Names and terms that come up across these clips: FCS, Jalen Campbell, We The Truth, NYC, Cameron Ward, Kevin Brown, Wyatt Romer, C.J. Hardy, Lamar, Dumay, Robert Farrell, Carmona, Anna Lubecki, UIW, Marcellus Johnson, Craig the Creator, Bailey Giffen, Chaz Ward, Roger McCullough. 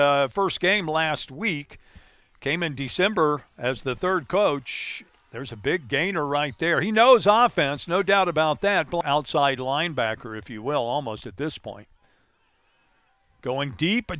First game last week came in December as the third coach. There's a big gainer right there. He knows offense, no doubt about that. Outside linebacker, if you will, almost at this point. Going deep.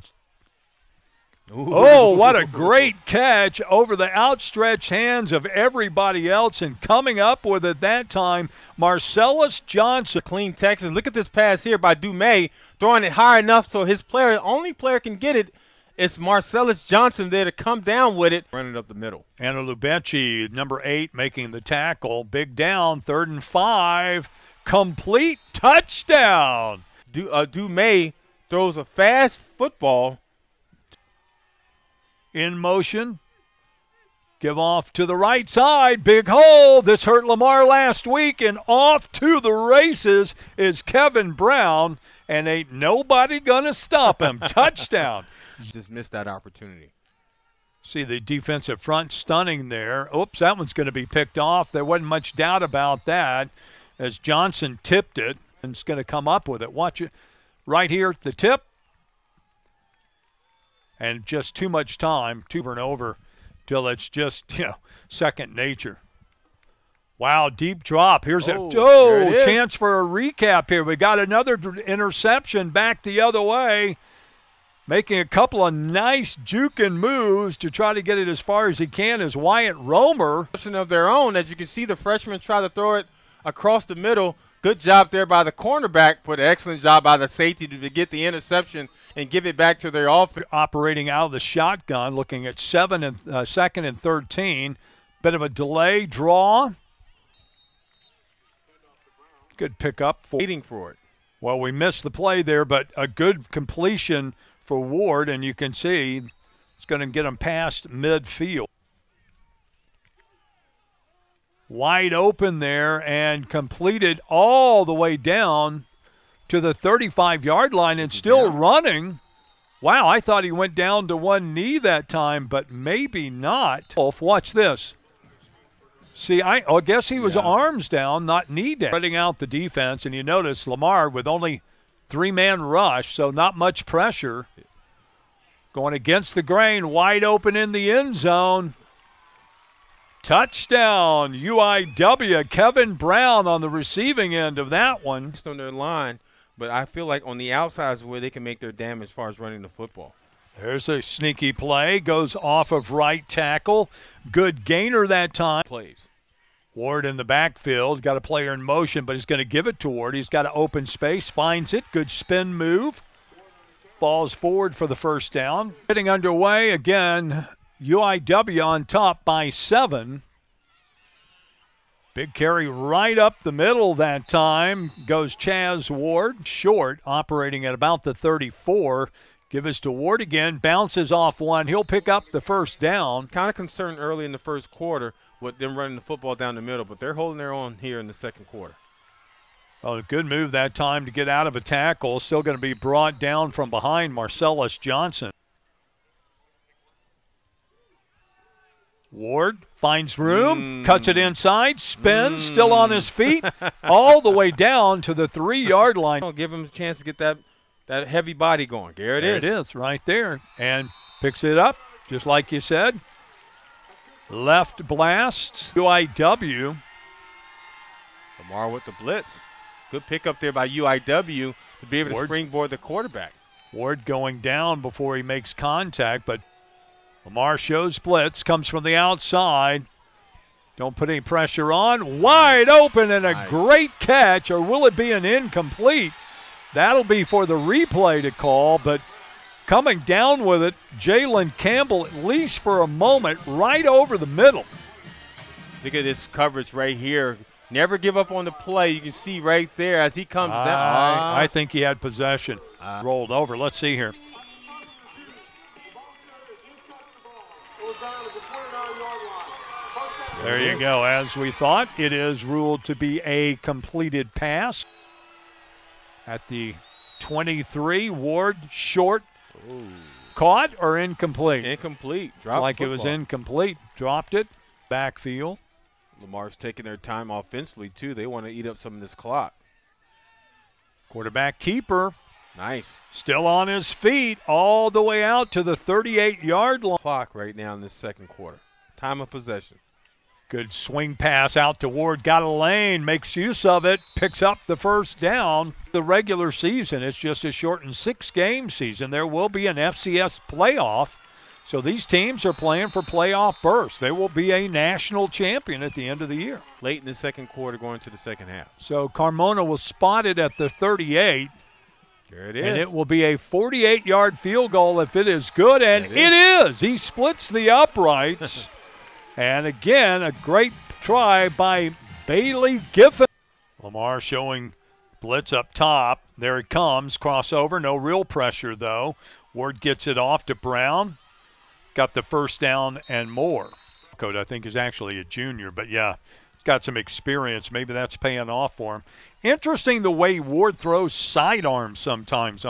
Ooh. Oh, what a great catch over the outstretched hands of everybody else. And coming up with it that time, Marcellus Johnson. Clean Texas. Look at this pass here by Dumay, throwing it high enough so his player, only player can get it. It's Marcellus Johnson there to come down with it. Running up the middle. Anna Lubecki, number 8, making the tackle. Big down, 3rd and 5. Complete touchdown. Dumay throws a fast football. In motion, give off to the right side, big hole. This hurt Lamar last week, and off to the races is Kevin Brown, and ain't nobody gonna stop him. Touchdown. Just missed that opportunity. See the defensive front stunning there. Oops, that one's gonna be picked off. There wasn't much doubt about that as Johnson tipped it, and it's gonna come up with it. Watch it right here at the tip. And just too much time to turn over till it's just, you know, second nature. Wow, deep drop. Here's a chance for a recap here. We got another interception back the other way, making a couple of nice juking moves to try to get it as far as he can is Wyatt Romer. Of their own, as you can see, the freshman try to throw it across the middle. Good job there by the cornerback, but an excellent job by the safety to get the interception and give it back to their offense. Operating out of the shotgun, looking at 2nd and 13. Bit of a delay draw. Good pickup. Waiting for it. Well, we missed the play there, but a good completion for Ward, and you can see it's going to get him past midfield. Wide open there and completed all the way down to the 35-yard line and still running. Wow, I thought he went down to one knee that time, but maybe not. Watch this. See, I guess he was arms down, not knee down. Spreading out the defense, and you notice Lamar with only 3-man rush, so not much pressure. Going against the grain, wide open in the end zone. Touchdown, UIW, Kevin Brown on the receiving end of that one. Just on their line, but I feel like on the outside is where they can make their damage as far as running the football. There's a sneaky play, goes off of right tackle. Good gainer that time. Plays. Ward in the backfield, got a player in motion, but he's going to give it to Ward. He's got an open space, finds it, good spin move. Falls forward for the first down. Getting underway again. UIW on top by 7. Big carry right up the middle that time. Goes Chaz Ward, short, operating at about the 34. Give us to Ward again, bounces off one. He'll pick up the first down. Kind of concerned early in the first quarter with them running the football down the middle, but they're holding their own here in the second quarter. Oh, good move that time to get out of a tackle. Still going to be brought down from behind Marcellus Johnson. Ward finds room, cuts it inside, spins, still on his feet, all the way down to the 3-yard line. I'll give him a chance to get that heavy body going. There it is right there. And picks it up, just like you said. Left blast, UIW. Lamar with the blitz. Good pickup there by UIW to be able to springboard the quarterback. Ward going down before he makes contact, but Lamar shows blitz, comes from the outside. Don't put any pressure on. Wide open and a great catch, or will it be an incomplete? That'll be for the replay to call, but coming down with it, Jalen Campbell, at least for a moment, right over the middle. Look at this coverage right here. Never give up on the play. You can see right there as he comes down. I think he had possession. Rolled over. Let's see here. There you go. As we thought, it is ruled to be a completed pass. At the 23, Ward short. Ooh. Caught or incomplete? Incomplete. Dropped like football. It was incomplete. Dropped it. Backfield. Lamar's taking their time offensively, too. They want to eat up some of this clock. Quarterback keeper. Nice. Still on his feet all the way out to the 38-yard line. Clock right now in this second quarter. Time of possession. Good swing pass out to Ward. Got a lane, makes use of it, picks up the first down. The regular season, it's just a shortened six-game season. There will be an FCS playoff. So these teams are playing for playoff berths. They will be a national champion at the end of the year. Late in the second quarter, going to the second half. So Carmona was spotted at the 38. There it is. And it will be a 48-yard field goal if it is good. And it is. He splits the uprights. And again, a great try by Bailey Giffen. Lamar showing blitz up top. There it comes. Crossover. No real pressure, though. Ward gets it off to Brown. Got the first down and more. Coach, I think, is actually a junior, but yeah, he's got some experience. Maybe that's paying off for him. Interesting the way Ward throws sidearm sometimes.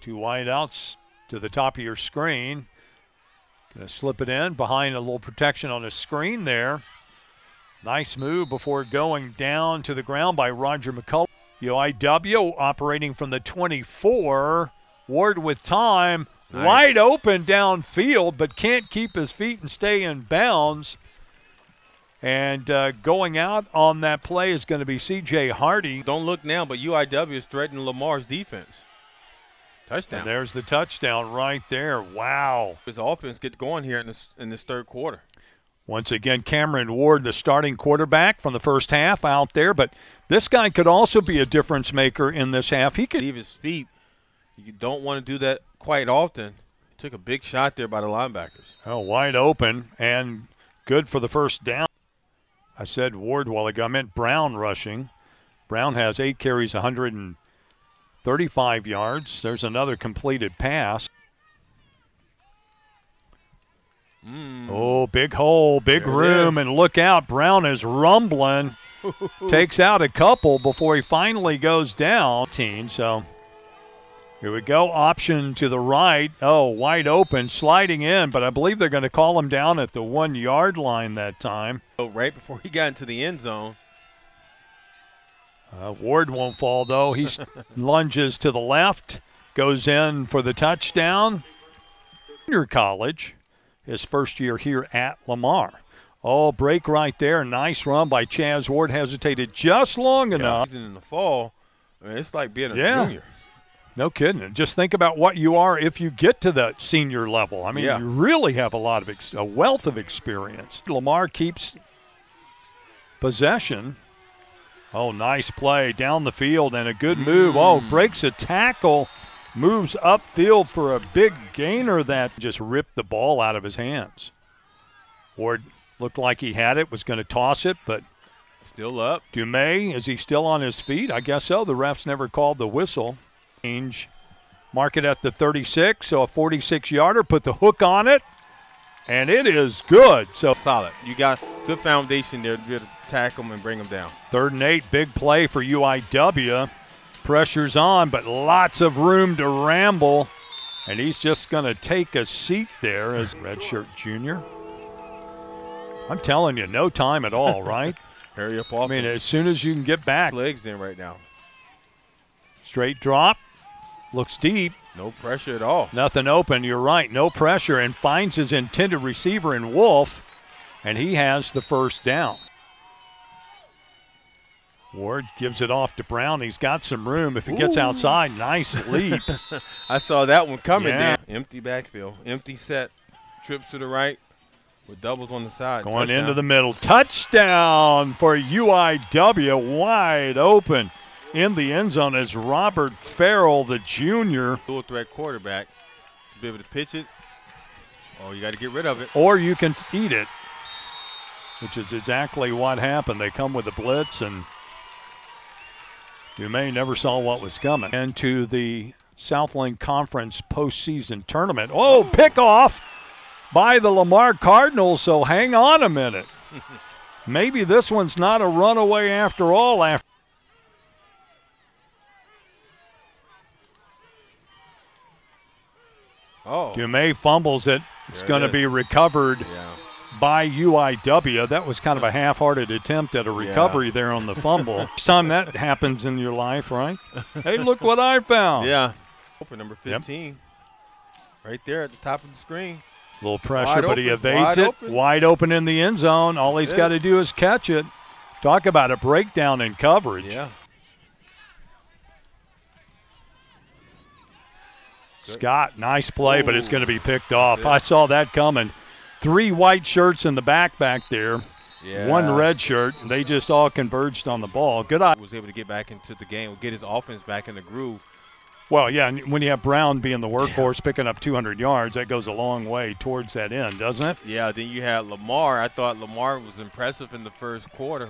Two wide outs to the top of your screen. Going to slip it in behind a little protection on the screen there. Nice move before going down to the ground by Roger McCullough. UIW operating from the 24. Ward with time. Nice. Wide open downfield, but can't keep his feet and stay in bounds. And going out on that play is going to be C.J. Hardy. Don't look now, but UIW is threatening Lamar's defense. Touchdown. And there's the touchdown right there. Wow. His offense gets going here in this third quarter. Once again, Cameron Ward, the starting quarterback from the first half out there, but this guy could also be a difference maker in this half. He could leave his feet. You don't want to do that quite often. Took a big shot there by the linebackers. Oh, wide open and good for the first down. I said Ward while ago. I meant Brown rushing. Brown has 8 carries, 135 yards. There's another completed pass. Oh, big hole, big room, and look out. Brown is rumbling. Takes out a couple before he finally goes down. So here we go, option to the right. Oh, wide open, sliding in, but I believe they're going to call him down at the 1-yard line that time. Right before he got into the end zone. Ward won't fall, though. He lunges to the left, goes in for the touchdown. Junior college, his first year here at Lamar. Oh, break right there. Nice run by Chaz Ward. Hesitated just long enough. In the fall, I mean, it's like being a junior. No kidding. And just think about what you are if you get to that senior level. I mean, you really have a wealth of experience. Lamar keeps possession. Oh, nice play down the field and a good move. Oh, breaks a tackle, moves upfield for a big gainer that just ripped the ball out of his hands. Ward looked like he had it, was going to toss it, but still up. Dumay, is he still on his feet? I guess so. The refs never called the whistle. Mark it at the 36, so a 46-yarder. Put the hook on it, and it is good. So solid. You got good foundation there to tackle them and bring them down. 3rd and 8, big play for UIW. Pressure's on, but lots of room to ramble, and he's just going to take a seat there as redshirt junior. I'm telling you, no time at all, right? Hurry up, I mean, as soon as you can get back. Legs in right now. Straight drop. Looks deep. No pressure at all. Nothing open. You're right. No pressure. And finds his intended receiver in Wolf. And he has the first down. Ward gives it off to Brown. He's got some room. If he gets outside, nice leap. I saw that one coming there. Empty backfield. Empty set. Trips to the right with doubles on the side. Going into the middle. Touchdown for UIW. Wide open. In the end zone is Robert Farrell, the junior. Dual threat quarterback. Be able to pitch it. Oh, you got to get rid of it. Or you can eat it, which is exactly what happened. They come with a blitz, and Dumay never saw what was coming. And to the Southland Conference postseason tournament. Oh, pickoff by the Lamar Cardinals, so hang on a minute. Maybe this one's not a runaway after all. Dumay fumbles it. It's going to be recovered by UIW. That was kind of a half-hearted attempt at a recovery there on the fumble. Each time that happens in your life, right? Hey, look what I found. Yeah. Open number 15. Yep. Right there at the top of the screen. A little pressure, but he evades it. Wide open in the end zone. All he's got to do is catch it. Talk about a breakdown in coverage. Yeah. Scott, nice play, but it's going to be picked off. Yeah. I saw that coming. 3 white shirts in the back there. Yeah. 1 red shirt. And they just all converged on the ball. Good eye. He was able to get back into the game, get his offense back in the groove. Well, yeah, and when you have Brown being the workhorse, picking up 200 yards, that goes a long way towards that end, doesn't it? Yeah, then you had Lamar. I thought Lamar was impressive in the first quarter.